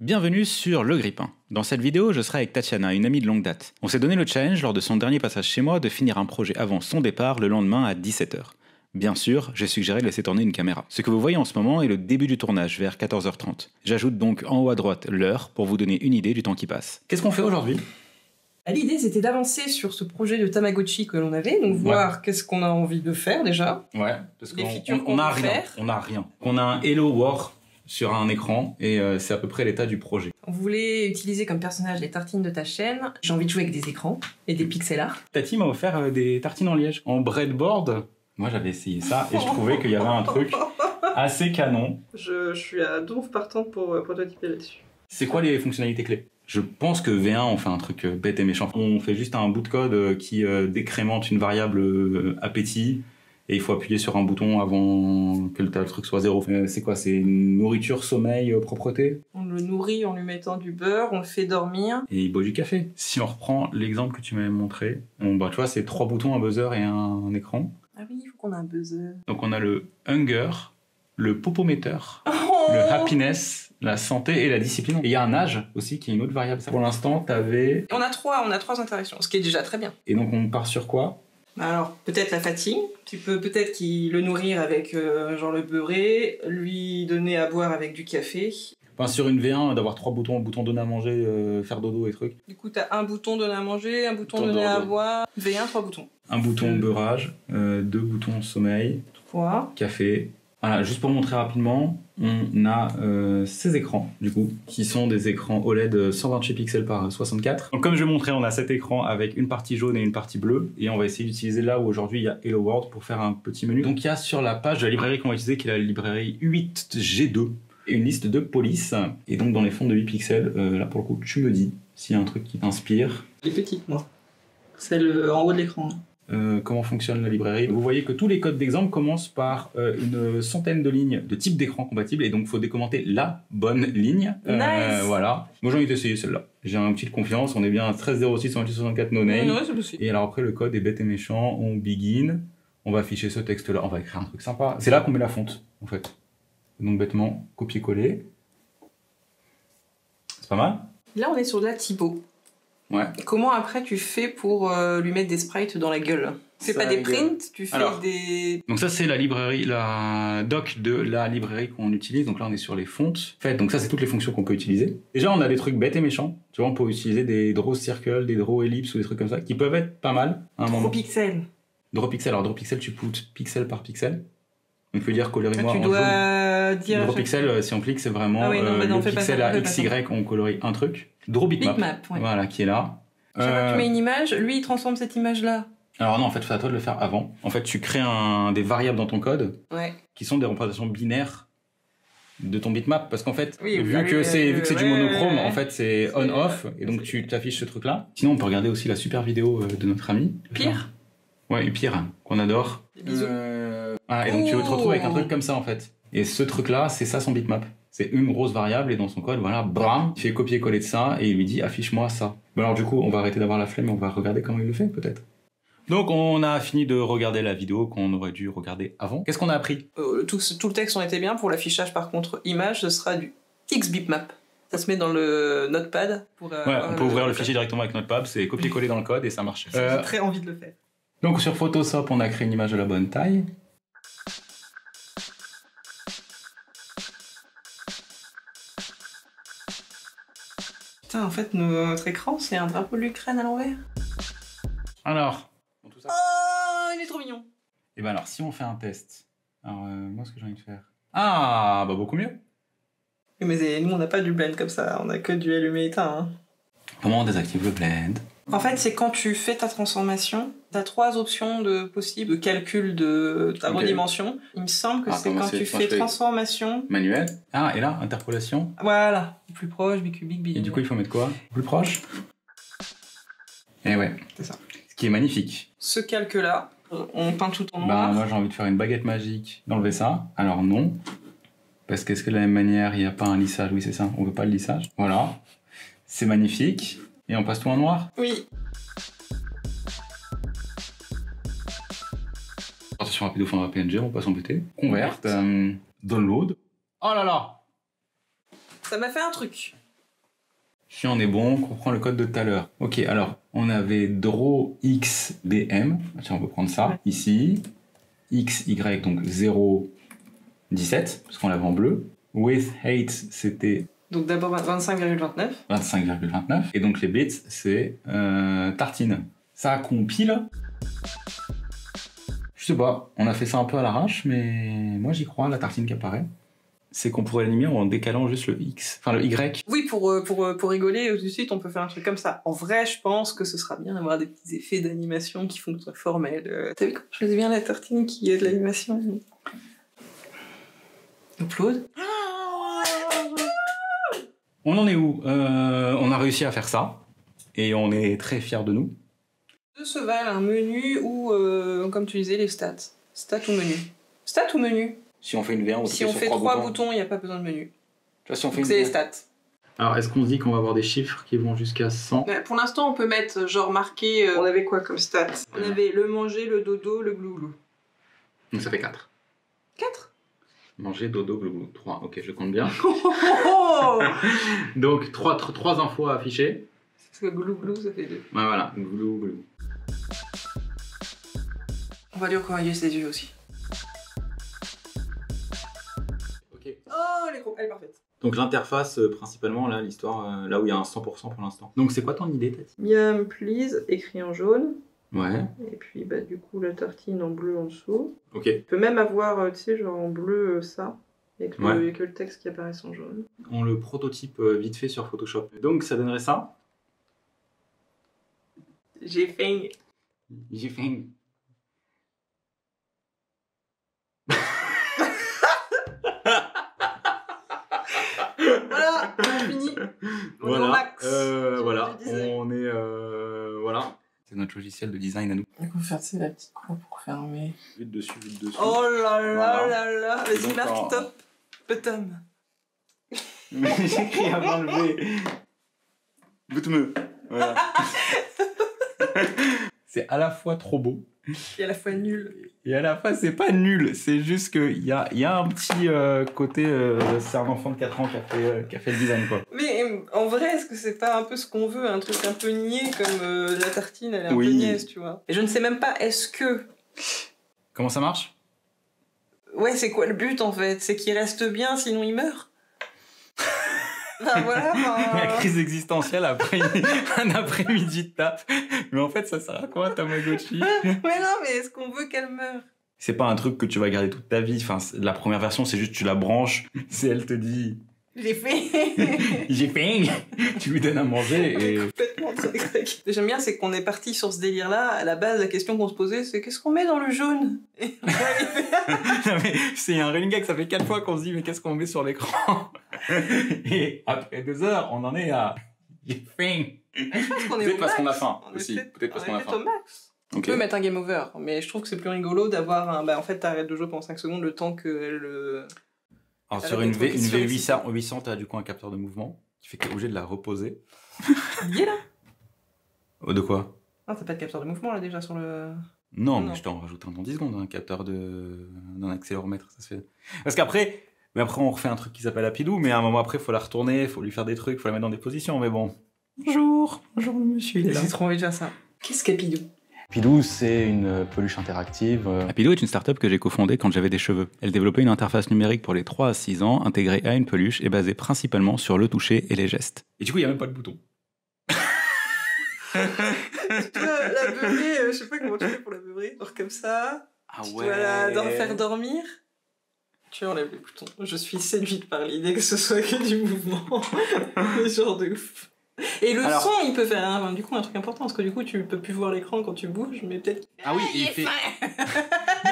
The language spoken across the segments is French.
Bienvenue sur Le Grippin. Dans cette vidéo, je serai avec Tatiana, une amie de longue date. On s'est donné le challenge lors de son dernier passage chez moi de finir un projet avant son départ le lendemain à 17 h. Bien sûr, j'ai suggéré de laisser tourner une caméra. Ce que vous voyez en ce moment est le début du tournage, vers 14 h 30. J'ajoute donc en haut à droite l'heure pour vous donner une idée du temps qui passe. Qu'est-ce qu'on fait aujourd'hui? L'idée, c'était d'avancer sur ce projet de Tamagotchi que l'on avait, donc voir qu'est-ce qu'on a envie de faire déjà. Ouais, parce qu'on n'a rien. On n'a rien. On a un Hello World sur un écran, et c'est à peu près l'état du projet. On voulait utiliser comme personnage les tartines de ta chaîne. J'ai envie de jouer avec des écrans et des pixel art. Tati m'a offert des tartines en liège, en breadboard. Moi j'avais essayé ça et je trouvais qu'il y avait un truc assez canon. Je suis à donf partante pour prototyper là-dessus. C'est quoi les fonctionnalités clés? Je pense que V1, on fait un truc bête et méchant. On fait juste un bout de code qui décrémente une variable appétit, et il faut appuyer sur un bouton avant que le truc soit zéro. C'est quoi? C'est nourriture, sommeil, propreté? On le nourrit en lui mettant du beurre, on le fait dormir. Et il boit du café. Si on reprend l'exemple que tu m'avais montré, tu vois, c'est 3 boutons, un buzzer et un écran. Ah oui, il faut qu'on ait un buzzer. Donc on a le hunger, le popomètre, le happiness, la santé et la discipline. Et il y a un âge aussi qui est une autre variable. Pour l'instant, t'avais... On a trois interactions, ce qui est déjà très bien. Et donc on part sur quoi? Alors, peut-être la fatigue, tu peux peut-être le nourrir avec genre le beurré, lui donner à boire avec du café. Enfin, sur une V1, d'avoir 3 boutons, le bouton donner à manger, faire dodo et trucs. Du coup, t'as un bouton donner à manger, un bouton donner à boire, V1, 3 boutons. Un bouton beurrage, 2 boutons sommeil, quoi, café. Voilà, juste pour montrer rapidement, on a ces écrans, du coup, qui sont des écrans OLED 128 pixels par 64. Donc, comme je montrais, on a cet écran avec une partie jaune et une partie bleue, et on va essayer d'utiliser là où aujourd'hui il y a Hello World pour faire un petit menu. Donc, il y a sur la page de la librairie qu'on va utiliser, qui est la librairie u8g2, et une liste de polices. Et donc, dans les fonds de 8 pixels, là pour le coup, tu me dis s'il y a un truc qui t'inspire. Les petites, moi. Celle en haut de l'écran. Comment fonctionne la librairie. Vous voyez que tous les codes d'exemple commencent par une centaine de lignes de type d'écran compatible, et donc il faut décommenter la bonne ligne. Nice. Voilà. Moi j'ai envie d'essayer celle-là. J'ai un petit de confiance, on est bien à 1306-164 no name. Et alors après le code est bête et méchant, on begin, on va afficher ce texte-là, on va écrire un truc sympa. C'est là qu'on met la fonte en fait. Donc bêtement, copier-coller. C'est pas mal. Là on est sur de la typo. Ouais. Et comment après tu fais pour lui mettre des sprites dans la gueule? C'est pas des prints, tu fais des... Donc ça c'est la librairie, la doc de la librairie qu'on utilise, donc là on est sur les fontes. En fait, donc ça c'est toutes les fonctions qu'on peut utiliser. Déjà on a des trucs bêtes et méchants, tu vois, on peut utiliser des draw circles, des draw ellipses ou des trucs comme ça, qui peuvent être pas mal à un moment. Draw pixel. Draw pixel, alors draw pixel tu poutes pixel par pixel. On peut dire coloris-moi en jaune. Dire draw pixel, si on clique, c'est vraiment le pixel à XY, on colorie un truc. Draw bitmap, ouais. Voilà, qui est là. Tu mets une image, lui il transforme cette image-là. Alors non, en fait, c'est à toi de le faire avant. En fait, tu crées des variables dans ton code qui sont des représentations binaires de ton bitmap, parce qu'en fait, vu que c'est du monochrome, en fait, c'est on-off, et donc tu t'affiches ce truc-là. Sinon, on peut regarder aussi la super vidéo de notre ami. Pierre. Ouais, Pierre, qu'on adore. Bisous. Ah, et donc tu te retrouves avec un truc comme ça en fait. Et ce truc là, c'est ça son bitmap. C'est une grosse variable, et dans son code, voilà, bram, il fait copier-coller de ça et il lui dit affiche-moi ça. Mais alors du coup, on va arrêter d'avoir la flemme et on va regarder comment il le fait peut-être. Donc on a fini de regarder la vidéo qu'on aurait dû regarder avant. Qu'est-ce qu'on a appris? Tout le texte on était bien, pour l'affichage par contre image, ce sera du X-bitmap. Ça se met dans le notepad. Pour, on peut ouvrir le fichier directement avec notepad, c'est copier-coller dans le code et ça marche. J'ai très envie de le faire. Donc sur Photoshop, on a créé une image de la bonne taille. Putain, en fait, notre écran, c'est un drapeau de l'Ukraine à l'envers. Alors, bon, tout ça. Oh, il est trop mignon. Et ben alors, si on fait un test, alors moi, ce que j'ai envie de faire... Ah, bah beaucoup mieux. Mais nous, on n'a pas du blend comme ça, on a que du allumé éteint. Hein. Comment on désactive le blend? En fait, c'est quand tu fais ta transformation, t'as 3 options possibles de calcul de ta redimension. Il me semble que c'est quand tu fais transformation... Manuel. Ah, et là, interpolation. Voilà. Plus proche, bicubique, bicubique. Et du coup, il faut mettre quoi? Plus proche. Et ouais. C'est ça. Ce qui est magnifique. Ce calque-là, on peint tout en noir. Bah, moi, j'ai envie de faire une baguette magique, d'enlever ça. Alors non. Parce qu'est-ce que de la même manière, il n'y a pas un lissage? Oui, c'est ça. On veut pas le lissage. Voilà. C'est magnifique. Et on passe tout en noir? Oui. On passe sur Apidou, on va PNG, on passe en BT. Convert, download. Oh là là! Ça m'a fait un truc. Si on est bon, on comprend le code de tout à l'heure. Ok, alors on avait draw XBM. Tiens, on peut prendre ça ici. XY, donc 0,17, parce qu'on l'avait en bleu. With height, c'était. Donc d'abord 25,29. 25,29. Et donc les bits, c'est tartine. Ça compile. Je sais pas, on a fait ça un peu à l'arrache, mais moi j'y crois, la tartine qui apparaît. C'est qu'on pourrait l'animer en décalant juste le X, enfin le Y. Oui, pour rigoler du site, on peut faire un truc comme ça. En vrai, je pense que ce sera bien d'avoir des petits effets d'animation qui font que ce soit formel. T'as vu comment je faisais bien la tartine qui est de l'animation? Upload. On en est où? On a réussi à faire ça, et on est très fiers de nous. De ce val, un menu ou, comme tu disais, les stats. Stats ou menu? Stats ou menu? Si on fait une V1, on si on fait trois boutons, il n'y a pas besoin de menu. C'est les stats. Alors, est-ce qu'on se dit qu'on va avoir des chiffres qui vont jusqu'à 100? Pour l'instant, on peut mettre, genre, marqué... on avait quoi comme stats? On avait le manger, le dodo, le glouglou. Donc ça fait 4. 4? Manger, dodo, glouglou. 3. Ok, je compte bien. Donc, 3 infos à afficher. Parce que glouglou, ça fait 2. Ouais, voilà. Glouglou. On va dire qu'on va utiliser les yeux aussi. Oh, elle est gros, elle est parfaite. Donc l'interface, principalement, là, l'histoire, là où il y a un 100% pour l'instant. Donc c'est quoi ton idée, Tati? Miam, please, écrit en jaune. Ouais. Et puis, bah, du coup, la tartine en bleu en dessous. Ok. Tu peux même avoir, tu sais, genre en bleu, ça, avec le, ouais, que le texte qui apparaît en jaune. On le prototype vite fait sur Photoshop. Donc ça donnerait ça. J'ai faim. J'ai faim. Voilà, on finit. On voilà, est au max. Voilà, on est. Voilà. C'est notre logiciel de design à nous. Il faut faire, c'est la petite croix pour fermer. Vite dessus, vite dessus. Oh là là là là. Vas-y, marque top. Bottom. Mais j'écris avant le V. Boutemeux. Voilà. C'est à la fois trop beau. Et à la fois nul. Et à la fois, c'est pas nul, c'est juste qu'il y a un petit côté, c'est un enfant de 4 ans qui a fait le design, quoi. Mais en vrai, est-ce que c'est pas un peu ce qu'on veut, un truc un peu niais, comme la tartine, elle est un peu niaise, tu vois. Et je ne sais même pas, est-ce que... Comment ça marche? Ouais, c'est quoi le but, en fait? C'est qu'il reste bien, sinon il meurt. Ben voilà, ben... La crise existentielle après un après-midi de taf. Mais en fait, ça sert à quoi, Tamagotchi? Mais non, mais est-ce qu'on veut qu'elle meure? C'est pas un truc que tu vas garder toute ta vie. Enfin, la première version, c'est juste tu la branches. C'est elle te dit... J'ai fait. J'ai fait. Tu lui donnes à manger et... Complètement truc. J'aime bien, c'est qu'on est parti sur ce délire-là. À la base, la question qu'on se posait, c'est qu'est-ce qu'on met dans le jaune? C'est un running gag, ça fait 4 fois qu'on se dit mais qu'est-ce qu'on met sur l'écran? Et après 2 heures, on en est à... J'ai fait. Peut-être parce qu'on a faim aussi. Peut-être parce qu'on a faim. Au max. On peut mettre un game over, mais je trouve que c'est plus rigolo d'avoir un... Bah, en fait, t'arrêtes de jouer pendant 5 secondes le temps que le... Alors sur une V800, t'as du coup un capteur de mouvement qui fait que t'es obligé de la reposer. Il est là. De quoi? Non, t'as pas de capteur de mouvement là déjà sur le... Non, mais je t'en rajoute un dans 10 secondes, un capteur d'un accéléromètre, ça se fait. Parce qu'après, mais après on refait un truc qui s'appelle Apidou, mais à un moment après, faut la retourner, faut lui faire des trucs, faut la mettre dans des positions, mais bon. Bonjour, bonjour monsieur, il est là. J'ai trop envie de faire ça. Qu'est-ce qu'Apidou? Apidou, c'est une peluche interactive. Apidou est une start-up que j'ai cofondée quand j'avais des cheveux. Elle développait une interface numérique pour les 3 à 6 ans, intégrée à une peluche et basée principalement sur le toucher et les gestes. Et du coup, il n'y a même pas de bouton. Tu dois la beurrer, je sais pas comment tu fais pour la beurrer. Genre comme ça, ah tu dois la faire dormir. Tu enlèves les boutons. Je suis séduite par l'idée que ce soit que du mouvement. Genre de ouf. Et le son, il peut faire du coup un truc important parce que du coup tu peux plus voir l'écran quand tu bouges, mais peut-être. Ah oui, il fait. Non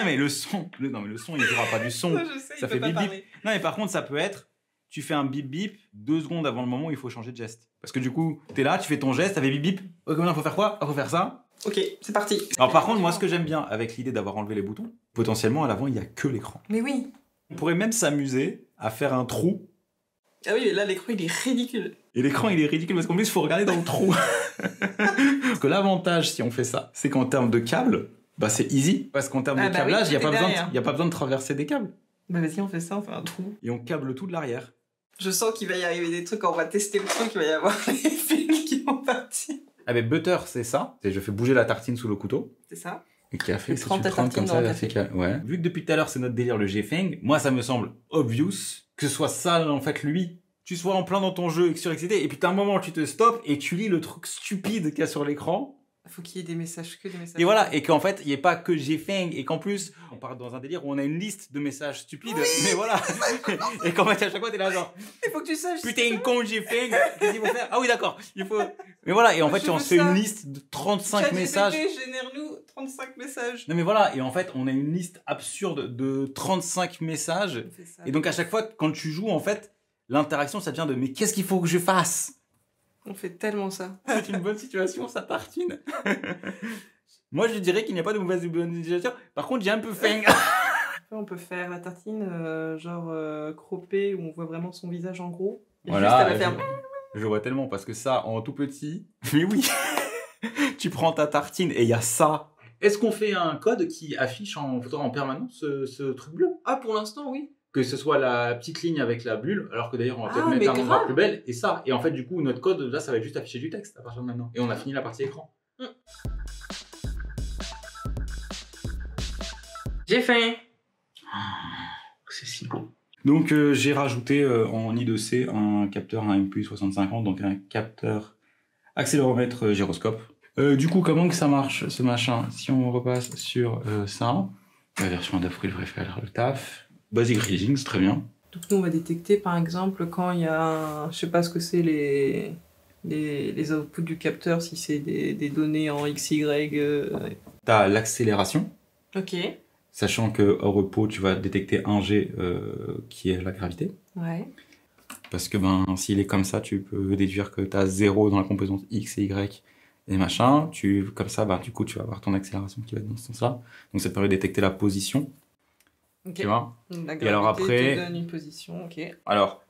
mais le son, il ne jouera pas du son. Je sais, ça fait bip bip. Non mais par contre ça peut être, tu fais un bip bip 2 secondes avant le moment où il faut changer de geste. Parce que du coup t'es là, tu fais ton geste, ça fait bip bip. Oh comment il faut faire quoi? Faut faire ça. Ok, c'est parti. Alors par contre moi ce que j'aime bien avec l'idée d'avoir enlevé les boutons, potentiellement à l'avant il y a que l'écran. Mais oui. On pourrait même s'amuser à faire un trou. Ah oui, mais là, l'écran, il est ridicule. Et l'écran, il est ridicule parce qu'en plus, il faut regarder dans le trou. Parce que l'avantage, si on fait ça, c'est qu'en termes de câble, bah, c'est easy. Parce qu'en termes de câblage, il n'y a pas besoin de traverser des câbles. Bah vas-y, on fait ça, on fait un trou. Et on câble tout de l'arrière. Je sens qu'il va y arriver des trucs, on va tester le truc, il va y avoir des fils qui vont partir. Avec butter, c'est ça. Je fais bouger la tartine sous le couteau. C'est ça. Et café, si tu trempes comme ça, café. Ouais. Vu que depuis tout à l'heure, c'est notre délire, le G-Feng, moi, ça me semble obvious que ce soit ça, en fait, lui. Tu sois en plein dans ton jeu, surexcité, et puis t'as un moment où tu te stops et tu lis le truc stupide qu'il y a sur l'écran. Faut qu'il y ait des messages, que des messages. Et voilà, et qu'en fait, il n'y ait pas que G-Feng, et qu'en plus, on part dans un délire où on a une liste de messages stupides, oui, mais voilà. Et qu'en fait, à chaque fois, t'es là genre, il faut que tu saches. Putain, une con G-Feng, qu'est-ce qu'ils vont faire? Ah oui, d'accord, il faut. Mais voilà, et en fait, on se fait une liste de 35 messages. Génère-nous 35 messages. Non mais voilà, et en fait, on a une liste absurde de 35 messages. Et donc, à chaque fois, quand tu joues, en fait, l'interaction, ça vient de, mais qu'est-ce qu'il faut que je fasse? On fait tellement ça. C'est une bonne situation, ça tartine. Moi, je dirais qu'il n'y a pas de mauvaise utilisation. Par contre, j'ai un peu faim. On peut faire la tartine, genre croppée, où on voit vraiment son visage en gros. Et voilà, juste à la faire. Je vois tellement, parce que ça, en tout petit... Mais oui. Tu prends ta tartine et il y a ça. Est-ce qu'on fait un code qui affiche en permanence ce truc bleu? Ah, pour l'instant, oui. Que ce soit la petite ligne avec la bulle, alors que d'ailleurs on va peut-être mettre un endroit plus belle, et ça. Et en fait, du coup, notre code, là, ça va juste afficher du texte à partir de maintenant. Et on a fini la partie écran. J'ai faim. C'est si bon. Donc, j'ai rajouté en I2C un capteur, un MPU6050, donc un capteur accéléromètre gyroscope. Du coup, comment que ça marche, ce machin? Si on repasse sur ça, la version d'avril devrait faire le taf. Basic reading, c'est très bien. Donc nous on va détecter par exemple quand il y a, je sais pas ce que c'est les outputs du capteur, si c'est des données en XY. T'as l'accélération. Ok. Sachant que au repos tu vas détecter un G qui est la gravité. Ouais. Parce que ben s'il est comme ça, tu peux déduire que t'as 0 dans la composante X et Y et machin. Comme ça, ben, du coup tu vas avoir ton accélération qui va être dans ce sens-là. Donc ça te permet de détecter la position. Okay. Tu vois, et alors après, te donne une position, okay. Alors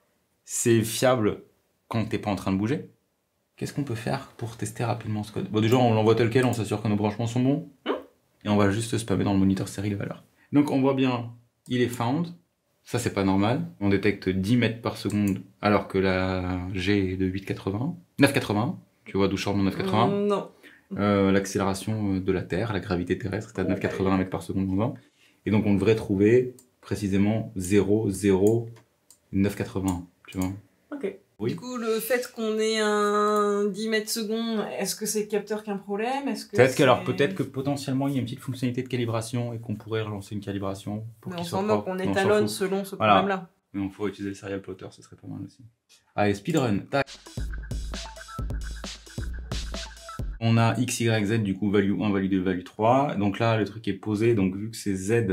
c'est fiable quand t'es pas en train de bouger. Qu'est-ce qu'on peut faire pour tester rapidement ce code? Bon, déjà on l'envoie tel quel, on s'assure que nos branchements sont bons, et on va juste spammer dans le moniteur série les valeurs. Donc on voit bien, il est found, ça c'est pas normal. On détecte 10 mètres par seconde alors que la G est de 9,80. Tu vois d'où sort mon 9,80? Non. L'accélération de la Terre, la gravité terrestre, est à 9,80 mètres par seconde dans un. Et donc on devrait trouver précisément 0,0981, tu vois. Ok. Oui. Du coup, le fait qu'on ait un 10 mètres secondes, est-ce que c'est le capteur qui a un problème? Peut-être que potentiellement il y a une petite fonctionnalité de calibration et qu'on pourrait relancer une calibration pour qu'il soit propre. On étalonne selon ce problème-là. Mais on pourrait utiliser le serial plotter, ce serait pas mal aussi. Allez, speedrun. On a x, y, z, du coup, value 1, value 2, value 3. Donc là, le truc est posé. Donc vu que c'est z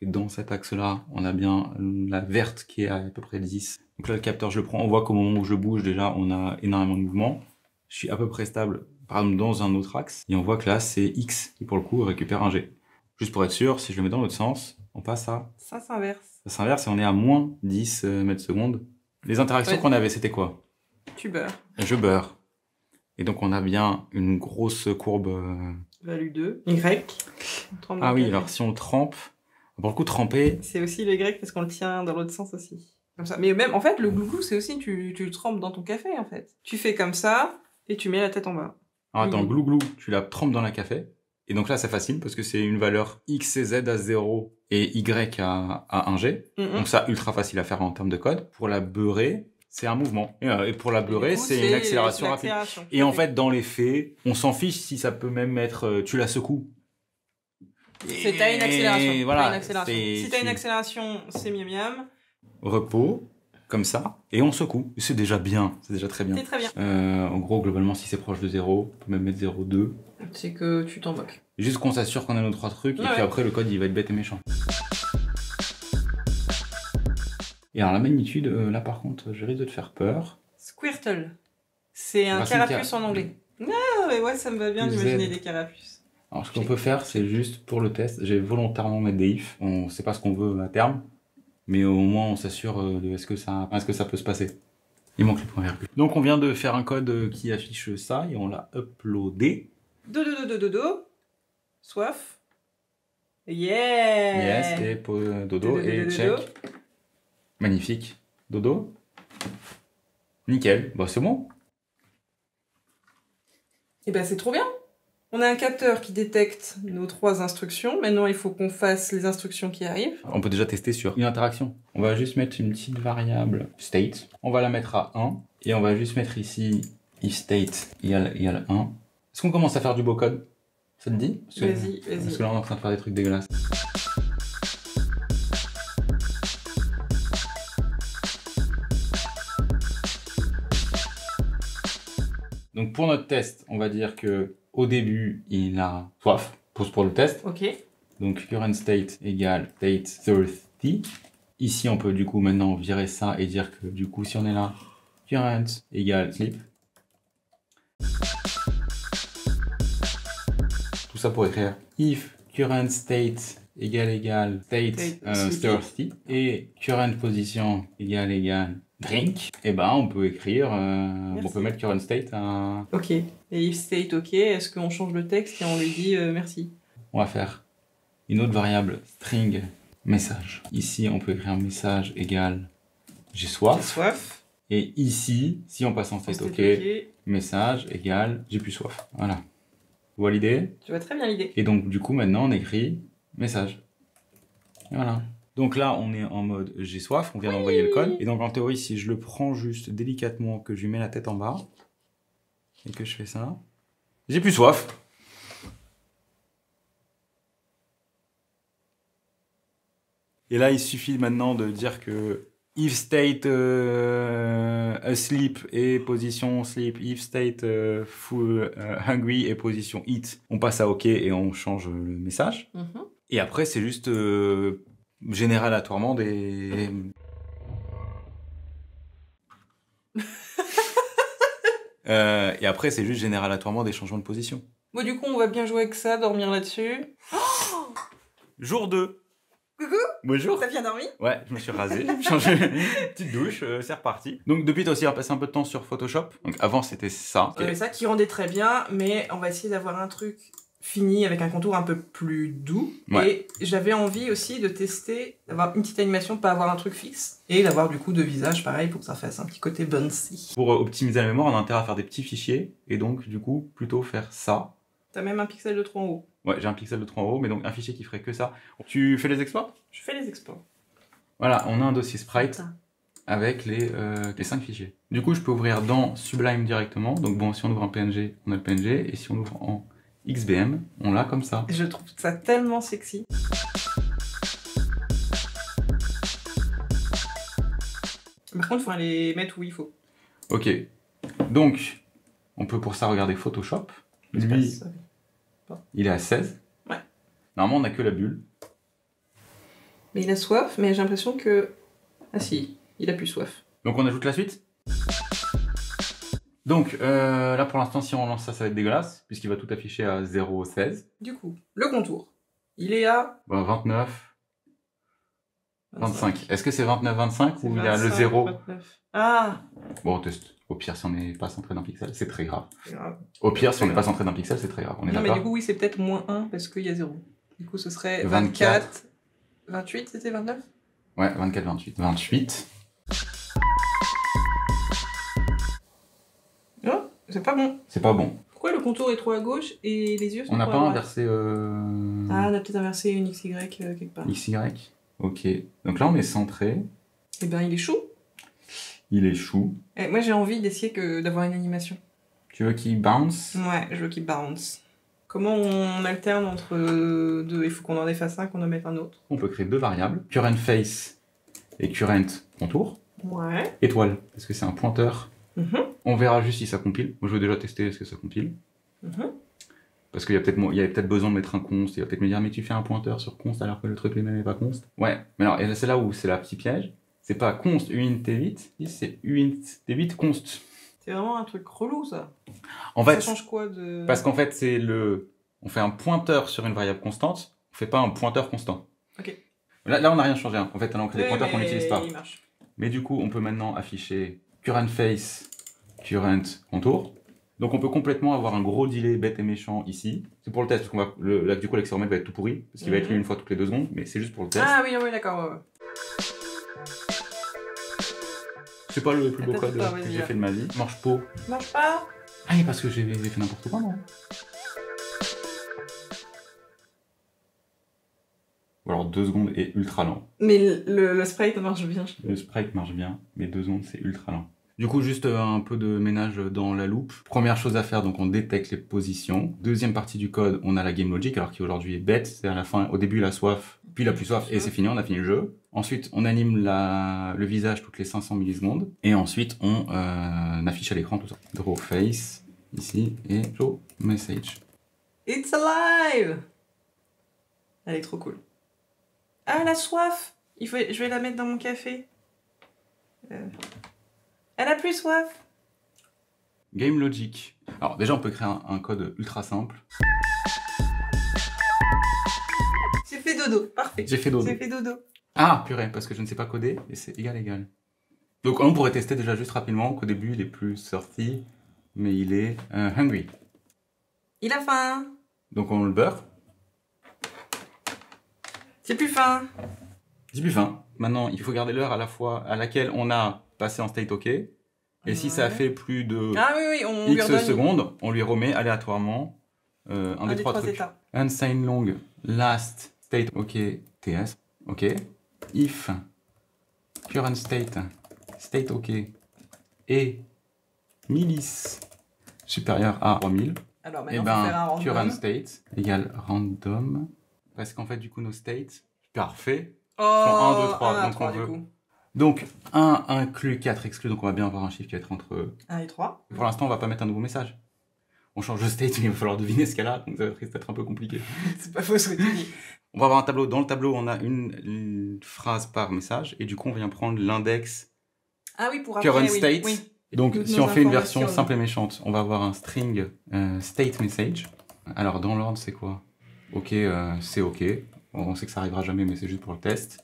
dans cet axe-là, on a bien la verte qui est à peu près 10. Donc là, le capteur, je le prends. On voit qu'au moment où je bouge, déjà, on a énormément de mouvement. Je suis à peu près stable, par exemple, dans un autre axe. Et on voit que là, c'est x qui, pour le coup, récupère un g. Juste pour être sûr, si je le mets dans l'autre sens, on passe à... Ça s'inverse. Ça s'inverse et on est à moins 10 mètres secondes. Les interactions qu'on avait, c'était quoi? Tu beurres. Je beurre. Et donc, on a bien une grosse courbe... Value 2, Y. Ah oui, alors si on trempe... Pour le coup, tremper... C'est aussi le Y parce qu'on le tient dans l'autre sens aussi. Comme ça. Mais même, en fait, le glouglou, c'est aussi... Tu le trempes dans ton café, en fait. Tu fais comme ça et tu mets la tête en bas. Alors, attends, glouglou, tu la trempes dans la café. Et donc là, c'est facile parce que c'est une valeur X et Z à 0 et Y à 1G. Donc ça, ultra facile à faire en termes de code. Pour la beurrer... C'est un mouvement. Et pour la beurrer, c'est une accélération rapide. Et en fait, dans les faits, on s'en fiche si ça peut même être... Tu la secoues. C'est t'as une accélération. Voilà, si t'as une accélération, c'est miam miam. Repos, comme ça, et on secoue. C'est déjà bien. C'est déjà très bien. C'est très bien. En gros, globalement, si c'est proche de 0, on peut même mettre 0,2. C'est que tu t'en moques. Juste qu'on s'assure qu'on a nos 3 trucs, et puis après, le code, il va être bête et méchant. Et alors la magnitude, là par contre, je risque de te faire peur. Squirtle. C'est un carapuce en anglais. Non, mais ouais, ça me va bien d'imaginer des carapuces. Alors ce qu'on peut faire, c'est juste pour le test, j'ai volontairement mettre des ifs. On ne sait pas ce qu'on veut à terme, mais au moins on s'assure de est-ce que ça peut se passer. Il manque les points virgules. Donc on vient de faire un code qui affiche ça et on l'a uploadé. Dodo. Soif. Yeah. Yes, et dodo et check. Magnifique. Dodo. Nickel, bah c'est bon. Et ben c'est trop bien. On a un capteur qui détecte nos 3 instructions. Maintenant, il faut qu'on fasse les instructions qui arrivent. On peut déjà tester sur une interaction. On va juste mettre une petite variable state. On va la mettre à 1. Et on va juste mettre ici if state égale 1. Est-ce qu'on commence à faire du beau code? Ça te dit? Vas-y, vas-y. Parce que là, on est en train de faire des trucs dégueulasses. Donc pour notre test, on va dire que au début, il a soif. Pause pour le test. Ok. Donc current state égale state thirsty. Ici, on peut du coup maintenant virer ça et dire que du coup, si on est là, current égale sleep. Tout ça pour écrire if current state égale state thirsty et current position égale drink, et ben on peut écrire, on peut mettre current state à... Ok, et if state ok, est-ce qu'on change le texte et on lui dit merci? On va faire une autre variable string message. Ici on peut écrire message égale j'ai soif. Et ici, si on passe en state ok, message égale j'ai plus soif. Voilà. Tu vois l'idée? Tu vois très bien l'idée. Et donc du coup maintenant on écrit message. Et voilà. Donc là, on est en mode j'ai soif, on vient d'envoyer le code. Et donc en théorie, si je le prends juste délicatement, que je lui mets la tête en bas, et que je fais ça, j'ai plus soif. Et là, il suffit maintenant de dire que if state sleep et position sleep, if state full hungry et position eat, on passe à OK et on change le message. Et après, c'est juste... générer aléatoirement des... et après, c'est juste générer aléatoirement des changements de position. Bon, du coup, on va bien jouer avec ça, dormir là-dessus. Oh, jour 2. Coucou. Bonjour. T'as bien dormi? Ouais, je me suis rasé, changé, petite douche, c'est reparti. Donc depuis, t'as aussi passé un peu de temps sur Photoshop. Donc avant, c'était ça. Okay. Ça qui rendait très bien, mais on va essayer d'avoir un truc... fini avec un contour un peu plus doux. Ouais. Et j'avais envie aussi de tester, d'avoir une petite animation, pas avoir un truc fixe, et d'avoir du coup deux visages pareil pour que ça fasse un petit côté bouncy. Pour optimiser la mémoire, on a intérêt à faire des petits fichiers, et donc du coup plutôt faire ça. T'as même un pixel de trop en haut. Ouais, j'ai un pixel de trop en haut, mais donc un fichier qui ferait que ça. Tu fais les exports? Je fais les exports. Voilà, on a un dossier sprite avec les 5 fichiers. Du coup, je peux ouvrir dans Sublime directement. Donc bon, si on ouvre un PNG, on a le PNG, et si on ouvre en XBM, on l'a comme ça. Je trouve ça tellement sexy. Par contre, il faut aller mettre où il faut. Ok. Donc, on peut pour ça regarder Photoshop. Lui, il est à 16. Ouais. Normalement, on n'a que la bulle. Mais il a soif, mais j'ai l'impression que... Ah si, il a plus soif. Donc on ajoute la suite? Donc là pour l'instant, si on lance ça, ça va être dégueulasse, puisqu'il va tout afficher à 0,16. Du coup, le contour, il est à... 29, 25. Est-ce que c'est 29, 25 ou 25, il y a le 0 29. Ah. Bon, on teste. Au pire, si on n'est pas centré d'un pixel, c'est très grave. Au pire, si on n'est pas centré d'un pixel, c'est très grave. On est... Non, mais du coup, oui, c'est peut-être moins 1 parce qu'il y a 0. Du coup, ce serait 24, 28, c'était 29? Ouais, 24, 28. 28. C'est pas bon. C'est pas bon. Pourquoi le contour est trop à gauche et les yeux sont... On n'a pas inversé... Ah, on a peut-être inversé une XY quelque part. XY? Ok. Donc là, on est centré. Eh ben, il est chou. Il est chou. Et moi, j'ai envie d'essayer d'avoir une animation. Tu veux qu'il bounce? Ouais, je veux qu'il bounce. Comment on alterne entre deux? Il faut qu'on en efface un, qu'on en mette un autre. On peut créer deux variables. Current face et current contour. Ouais. Étoile, parce que c'est un pointeur. On verra juste si ça compile. Moi, je veux déjà tester est-ce que ça compile. Parce qu'il y a peut-être besoin de mettre un const. Il va peut-être me dire, mais tu fais un pointeur sur const alors que le truc lui-même n'est pas const. Ouais, mais alors c'est là où c'est la petite piège. C'est pas const uint t8, c'est uint t8 const. C'est vraiment un truc relou, ça. En fait, ça change quoi de... Parce qu'en fait, c'est le... On fait un pointeur sur une variable constante, on fait pas un pointeur constant. Ok. Là on n'a rien changé. Hein. En fait, on crée des pointeurs qu'on n'utilise pas. Mais du coup, on peut maintenant afficher current face, current contour. Donc on peut complètement avoir un gros delay bête et méchant ici. C'est pour le test, parce qu'on va... là, du coup, l'axéromètre va être tout pourri, parce qu'il va être lu une fois toutes les 2 secondes, mais c'est juste pour le test. Ah oui, oui, d'accord. C'est pas le plus beau code que j'ai fait de ma vie. Marche pas. Marche pas. Ah oui, parce que j'ai fait n'importe quoi, non? Ou alors 2 secondes est ultra lent. Mais le sprite marche bien. Le sprite marche bien, mais 2 secondes c'est ultra lent. Du coup, juste un peu de ménage dans la loupe. Première chose à faire, donc on détecte les positions. Deuxième partie du code, on a la game logic, alors qui aujourd'hui est bête. C'est à la fin, au début, il a soif, puis il a plus soif, et c'est fini, on a fini le jeu. Ensuite, on anime le visage toutes les 500 millisecondes. Et ensuite, on affiche à l'écran tout ça. Draw face, ici, et show message. It's alive! Elle est trop cool. Ah, la soif! Il faut... Je vais la mettre dans mon café. Elle a plus soif. Game logic. Alors déjà on peut créer un code ultra simple. J'ai fait dodo, parfait. J'ai fait dodo. J'ai fait dodo. Ah purée, parce que je ne sais pas coder et c'est égal égal. Donc on pourrait tester déjà juste rapidement qu'au début il est plus sorti, mais il est hungry. Il a faim. Donc on le beurre. J'ai plus faim. J'ai plus faim. Maintenant il faut garder l'heure à la fois à laquelle on a passé en state OK, et si ça fait plus de on X secondes, on lui remet aléatoirement un des trois trucs. Unsigned long, last, state OK, TS, OK, if, current state, state OK, et millis supérieur à 3000, alors maintenant, et ben current state égale random, parce qu'en fait du coup nos states, parfait, sont 1, 2, 3, donc on veut... Donc 1 inclut, 4 exclut, donc on va bien avoir un chiffre qui va être entre 1 et 3. Pour l'instant, on va pas mettre un nouveau message. On change de state, mais il va falloir deviner ce qu'elle a, donc ça risque d'être un peu compliqué. C'est pas faux ce que tu dis. On va avoir un tableau. Dans le tableau, on a une phrase par message, et du coup, on vient prendre l'index current state. Oui. Donc si on fait une version simple et méchante, on va avoir un string state message. Alors dans l'ordre, c'est quoi? OK, c'est OK. On sait que ça arrivera jamais, mais c'est juste pour le test.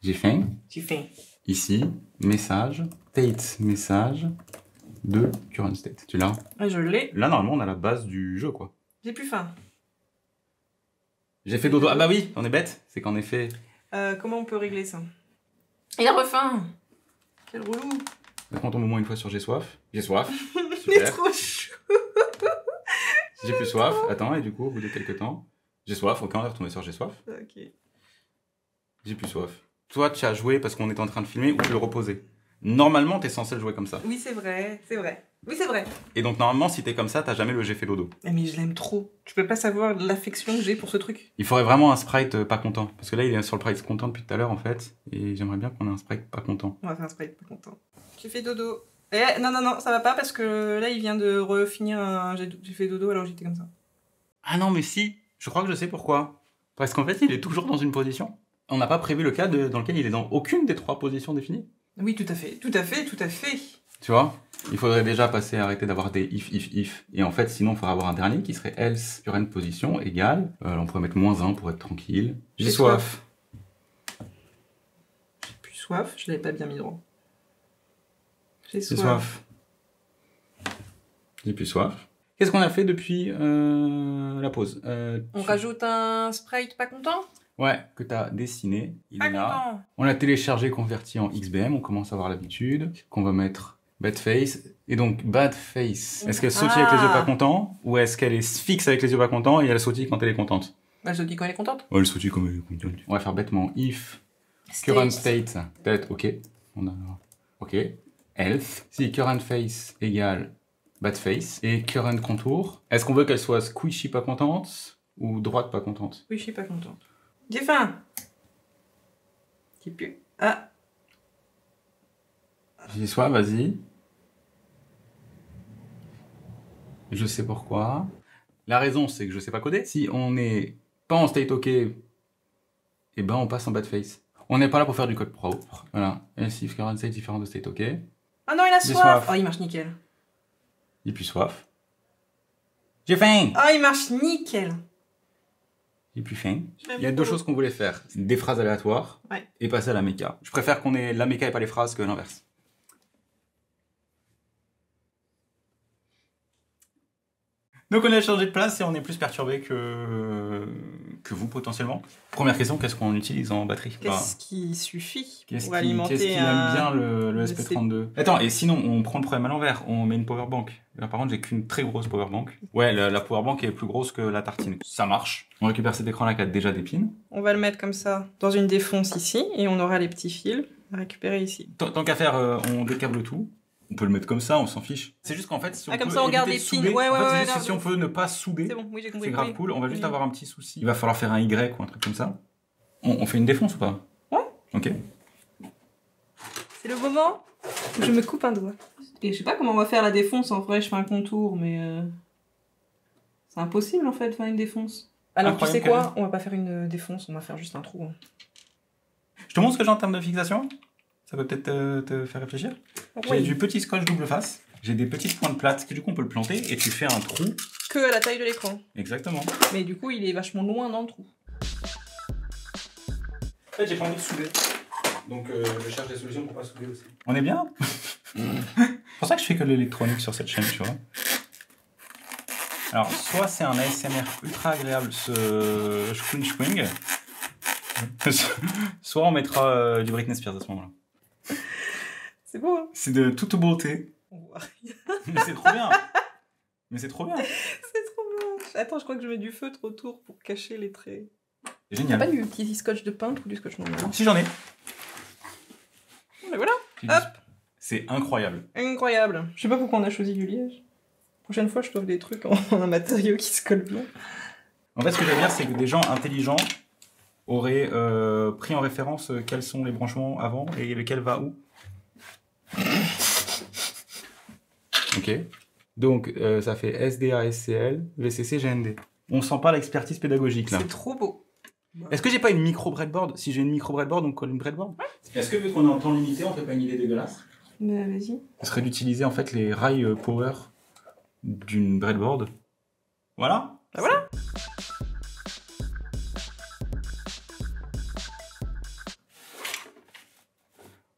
J'ai faim. J'ai faim. Ici, message, state, message de current state. Tu l'as? Ouais, je l'ai. Là, normalement, on a la base du jeu, quoi. J'ai plus faim. J'ai fait dodo. Ah bah oui, on est bête. C'est qu'en effet... comment on peut régler ça? Il a refaim. Quel relou. On tombe au moins une fois sur j'ai soif. J'ai soif. Super. C'est trop chou. J'ai plus soif. Attends, et du coup, au bout de quelques temps, j'ai soif. Ok, on est retombé sur j'ai soif. Ok. J'ai plus soif. Toi, tu as joué parce qu'on est en train de filmer ou tu le reposais. Normalement, t'es censé le jouer comme ça. Oui, c'est vrai, c'est vrai. Oui, c'est vrai. Et donc, normalement, si t'es comme ça, t'as jamais le j'ai fait dodo. Mais je l'aime trop. Tu peux pas savoir l'affection que j'ai pour ce truc. Il faudrait vraiment un sprite pas content. Parce que là, il est sur le sprite content depuis tout à l'heure, en fait. Et j'aimerais bien qu'on ait un sprite pas content. On va faire un sprite pas content. J'ai fait dodo. Eh, non, non, non, ça va pas parce que là, il vient de refinir un j'ai fait dodo alors j'étais comme ça. Ah non, mais si. Je crois que je sais pourquoi. Parce qu'en fait, il est toujours dans une position. On n'a pas prévu le cas dans lequel il est dans aucune des trois positions définies. Oui, tout à fait, tout à fait, tout à fait. Tu vois, il faudrait déjà passer à arrêter d'avoir des if. Et en fait, sinon, il faudrait avoir un dernier qui serait else sur une position égale. On pourrait mettre -1 pour être tranquille. J'ai soif. J'ai plus soif, je l'avais pas bien mis droit. J'ai soif. J'ai plus soif. Qu'est-ce qu'on a fait depuis la pause On rajoute un sprite pas content? Ouais, que t'as dessiné, il est là. On l'a téléchargé, converti en XBM, on commence à avoir l'habitude, qu'on va mettre bad face. Et donc, bad face, est-ce qu'elle sautille avec les yeux pas contents, ou est-ce qu'elle est fixe avec les yeux pas contents et elle sautille quand elle est contente? Elle sautille quand elle est contente. Ouais, elle sautille quand elle est contente. On va faire bêtement if current state, peut-être OK, on a OK, health, si current face égale bad face, et current contour, est-ce qu'on veut qu'elle soit squishy pas contente, ou droite pas contente? Squishy pas contente. J'ai faim. J'ai pu. Ah. J'ai soif, vas-y. Je sais pourquoi. La raison, c'est que je sais pas coder. Si on n'est pas en state OK, et ben on passe en bad face. On n'est pas là pour faire du code propre. Voilà. Else if current state différent de state OK. Ah non, il a soif. Oh, il marche nickel. J'ai plus soif. J'ai faim. Oh, il marche nickel. Plus fin. Il y a deux choses qu'on voulait faire, des phrases aléatoires et passer à la méca. Je préfère qu'on ait la méca et pas les phrases que l'inverse. Donc on a changé de place et on est plus perturbé que vous potentiellement. Première question, qu'est-ce qu'on utilise en batterie? Qu'est-ce qui suffit pour alimenter un... Qu'est-ce qui aime bien le SP32? Attends, et sinon, on prend le problème à l'envers, on met une powerbank. Là, par contre, j'ai qu'une très grosse powerbank. Ouais, la powerbank est plus grosse que la tartine. Ça marche. On récupère cet écran-là qui a déjà des pins. On va le mettre comme ça, dans une défonce ici, et on aura les petits fils à récupérer ici. Tant qu'à faire, on décable tout. On peut le mettre comme ça, on s'en fiche. C'est juste qu'en fait, si on peut on peut ne pas souder, c'est bon, oui, grave cool. On va juste avoir un petit souci. Il va falloir faire un Y ou un truc comme ça. On fait une défonce ou pas? Ouais. Ok. C'est le moment où je me coupe un doigt. Et je sais pas comment on va faire la défonce. En vrai, je fais un contour, mais c'est impossible en fait de faire une défonce. Alors tu sais quoi? On va pas faire une défonce, on va faire juste un trou. Hein. Je te montre ce que j'ai en termes de fixation. Ça peut peut-être te faire réfléchir. J'ai du petit scotch double face. J'ai des petites pointes plates que du coup on peut le planter et tu fais un trou. Que à la taille de l'écran. Exactement. Mais du coup il est vachement loin dans le trou. En fait j'ai pas envie de souder. Donc je cherche des solutions pour pas souder aussi. On est bien? C'est pour ça que je fais que l'électronique sur cette chaîne, tu vois. Alors soit c'est un ASMR ultra agréable ce schwing schwing. Soit on mettra du Britney Spears à ce moment-là. C'est beau, hein? C'est de toute beauté. On voit rien. Mais c'est trop bien. Mais c'est trop bien. C'est trop bien. Attends, je crois que je mets du feutre autour pour cacher les traits. Génial. T'as pas du petit scotch de peintre ou du scotch normal? Si, j'en ai. Et voilà. Hop. C'est incroyable. Incroyable. Je sais pas pourquoi on a choisi du liège. Prochaine fois, je trouve des trucs en un matériau qui se colle bien. En fait, ce que j'aime bien, c'est que des gens intelligents auraient pris en référence quels sont les branchements avant et lequel va où. Ok. Donc, ça fait SDA, SCL, VCC, GND. On sent pas l'expertise pédagogique, là. C'est trop beau. Est-ce que j'ai pas une micro-breadboard? Si j'ai une micro-breadboard, on colle une breadboard? Est-ce que, vu qu'on est en temps limité, on fait pas une idée dégueulasse? Vas-y. Ce serait d'utiliser, en fait, les rails power d'une breadboard. Voilà. Ben voilà.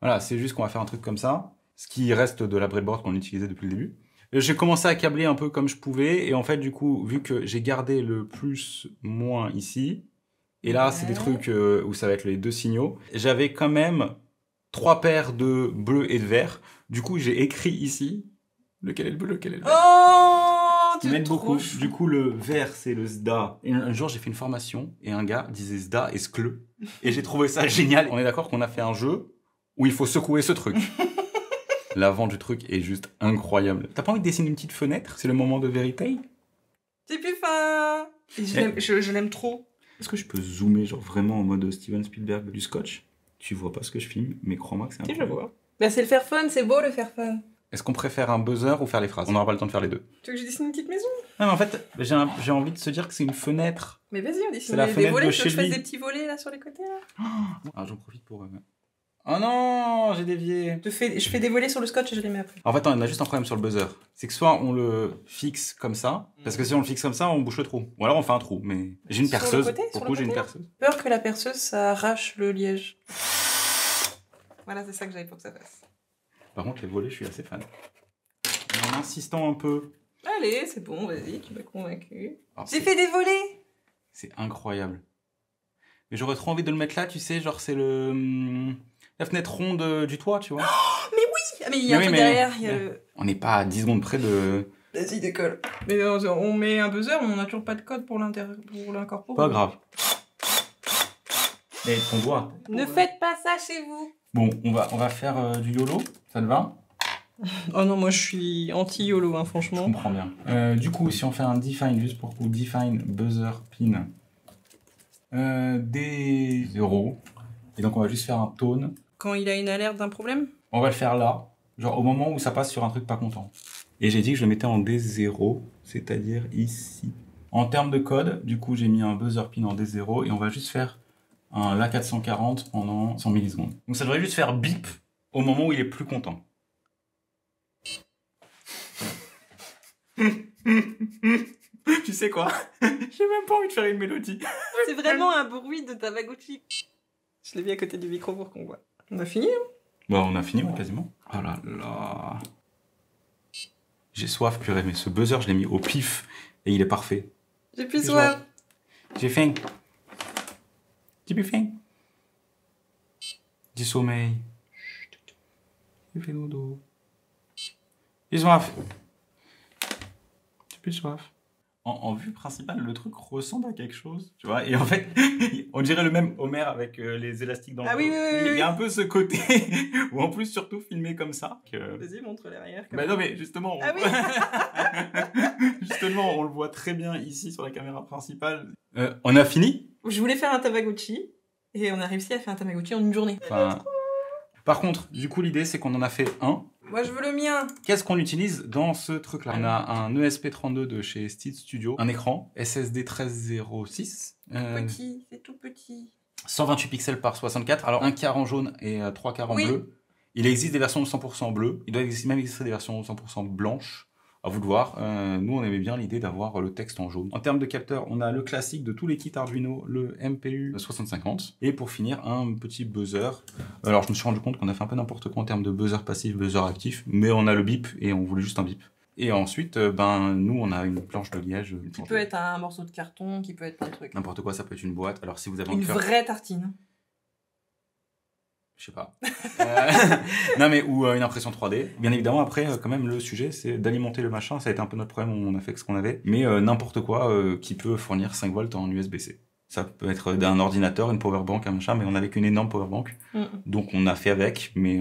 Voilà, c'est juste qu'on va faire un truc comme ça. Ce qui reste de la breadboard qu'on utilisait depuis le début. J'ai commencé à câbler un peu comme je pouvais. Et en fait, du coup, vu que j'ai gardé le plus, moins ici. Et là, c'est des trucs où ça va être les deux signaux. J'avais quand même 3 paires de bleu et de vert. Du coup, j'ai écrit ici lequel est le bleu, lequel est le vert. Oh, tu m'aides beaucoup. Du coup, le vert, c'est le SDA. Et un jour, j'ai fait une formation et un gars disait SDA et SCLE. Et j'ai trouvé ça génial. On est d'accord qu'on a fait un jeu où il faut secouer ce truc. L'avant du truc est juste incroyable. T'as pas envie de dessiner une petite fenêtre? C'est le moment de vérité. C'est plus fin. Je l'aime trop. Est-ce que je peux zoomer genre vraiment en mode Steven Spielberg du scotch? Tu vois pas ce que je filme, mais crois-moi que c'est un peu... Si, je vois. Ben, c'est le faire fun, c'est beau le faire fun. Est-ce qu'on préfère un buzzer ou faire les phrases? On n'aura pas le temps de faire les deux. Tu veux que je dessine une petite maison? Non, mais en fait, j'ai envie de se dire que c'est une fenêtre. Mais vas-y, on dessine des volets. Tu veux que je fasse des petits volets là sur les côtés là? Ah, j'en profite pour... Oh non, j'ai dévié. Je fais des volets sur le scotch et je les mets après. En fait, on a juste un problème sur le buzzer. C'est que soit on le fixe comme ça, parce que si on le fixe comme ça, on bouche le trou. Ou alors on fait un trou, mais j'ai une perceuse. Côté, pour coup, j'ai une perceuse. Peur que la perceuse, ça arrache le liège. Voilà, c'est ça que j'avais pour que ça fasse. Par contre, les volets, je suis assez fan. En insistant un peu. Allez, c'est bon, vas-y, tu m'as convaincu. J'ai fait des volets. C'est incroyable. Mais j'aurais trop envie de le mettre là, tu sais, genre c'est le... La fenêtre ronde du toit, tu vois. Oh, mais oui. Mais il y a un truc derrière. Y a le... On n'est pas à 10 secondes près de... Vas-y, décolle. Mais on met un buzzer, mais on n'a toujours pas de code pour l'incorporer. Pas grave. Et ton doigt. Ne faites pas ça chez vous. Bon, on va faire du YOLO. Ça te va? Oh non, moi je suis anti-YOLO, hein, franchement. Je comprends bien. Du coup, si on fait un define, juste pour define buzzer pin des 0. Et donc on va juste faire un tone. Quand il a une alerte d'un problème? On va le faire là, genre au moment où ça passe sur un truc pas content. Et j'ai dit que je le mettais en D0, c'est-à-dire ici. En termes de code, du coup j'ai mis un buzzer pin en D0 et on va juste faire un La 440 pendant 100 millisecondes. Donc ça devrait juste faire bip au moment où il est plus content. Tu sais quoi? J'ai même pas envie de faire une mélodie. C'est vraiment un bruit de Tamagotchi. Je l'ai mis à côté du micro pour qu'on voit. On a fini, hein? Bah, on a fini, ouais, quasiment. Oh là là. J'ai soif, purée, mais ce buzzer, je l'ai mis au pif et il est parfait. J'ai plus soif. J'ai faim. Tipifim. De sommeil. Il fait dodo. Ils ont affaire. Plus soif. En vue principale, le truc ressemble à quelque chose, tu vois. Et en fait, on dirait le même Homer avec les élastiques dans le dos. Ah oui, oui, oui. Il y a un peu ce côté où en plus, surtout filmé comme ça. Vas-y, montre l'arrière. Bah non, mais justement, on... Ah oui. Justement, on le voit très bien ici sur la caméra principale. On a fini. Je voulais faire un Tamagotchi et on a réussi à faire un Tamagotchi en une journée. Enfin... Par contre, du coup, l'idée, c'est qu'on en a fait un. Moi, je veux le mien. Qu'est-ce qu'on utilise dans ce truc-là? On a un ESP32 de chez Seeed Studio, un écran, SSD1306. Petit, c'est tout petit. 128 pixels par 64. Alors, un quart en jaune et trois quarts en bleu. Il existe des versions 100% bleues. Il doit même exister des versions 100% blanches. À vous de voir. Nous, on aimait bien l'idée d'avoir le texte en jaune. En termes de capteur, on a le classique de tous les kits Arduino, le MPU6050. Et pour finir, un petit buzzer. Alors, je me suis rendu compte qu'on a fait un peu n'importe quoi en termes de buzzer passif, buzzer actif. Mais on a le bip et on voulait juste un bip. Et ensuite, ben, nous, on a une planche de liège. Qui peut être un morceau de carton, qui peut être un truc. N'importe quoi, ça peut être une boîte. Alors, si vous avez un cœur... Une vraie tartine. Je sais pas. Non mais, ou une impression 3D. Bien évidemment, après, quand même, le sujet, c'est d'alimenter le machin. Ça a été un peu notre problème, on a fait ce qu'on avait. Mais n'importe quoi qui peut fournir 5 volts en USB-C. Ça peut être d'un ordinateur, une powerbank, un machin, mais on n'avait qu'une énorme powerbank. Donc on a fait avec, mais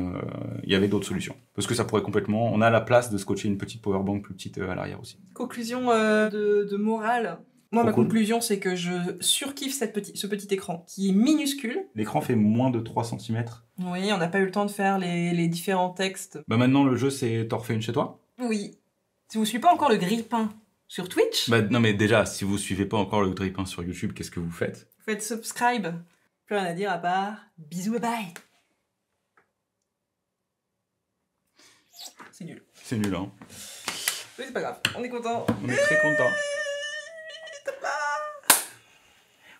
il y avait d'autres solutions. Parce que ça pourrait complètement... On a la place de scotcher une petite powerbank plus petite à l'arrière aussi. Conclusion de morale. Moi, ma conclusion, c'est que je surkiffe ce petit écran qui est minuscule. L'écran fait moins de 3 cm. Oui, on n'a pas eu le temps de faire les différents textes. Bah maintenant, le jeu, c'est t'en refais une chez toi? Oui. Si vous ne suivez pas encore le Grippin sur Twitch... Bah non, mais déjà, si vous ne suivez pas encore le Grippin sur YouTube, qu'est-ce que vous faites? Vous faites subscribe. Plus rien à dire à part bisous et bye. C'est nul. C'est nul, hein? Mais c'est pas grave, on est content. On est très content.